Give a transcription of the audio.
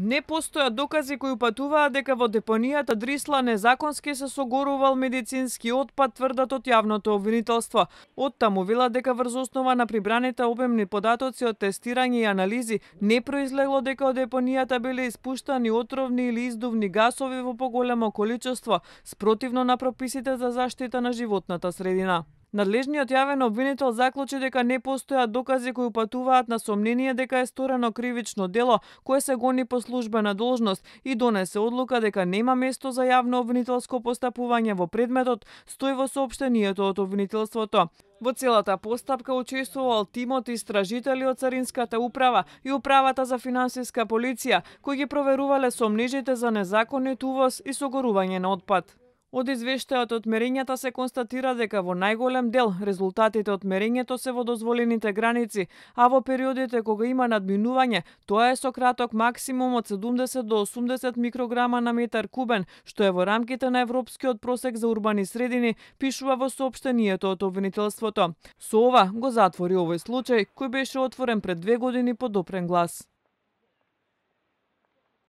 Не постојат докази кои упатуваат дека во депонијата Дрисла незаконски се согорувал медицински отпад, тврдат од јавното обвинителство. Оттаму велат дека врз основа на прибраните обемни податоци од тестирање и анализи не произлегло дека од депонијата биле испуштани отровни или издувни гасови во поголемо количество, спротивно на прописите за заштита на животната средина. Надлежниот јавен обвинител заклучи дека не постојат докази кои упатуваат на сомнение дека е сторено кривично дело кое се гони по службена должност и донесе одлука дека нема место за јавно обвинителско постапување во предметот, стои во соопштението од обвинителството. Во целата постапка учествувал тимот истражители од Царинската управа и Управата за финансиска полиција, кои ги проверувале сомнежите за незаконит увоз и согорување на отпад. Од извештајот од мерењата се констатира дека во најголем дел резултатите од мерењето се во дозволените граници, а во периодите кога има надминување, тоа е со краток максимум од 70 до 80 микрограма на метар кубен, што е во рамките на европскиот просек за урбани средини, пишува во соопштението од обвинителството. Со ова го затвори овој случај, кој беше отворен пред 2 години под опрен глас.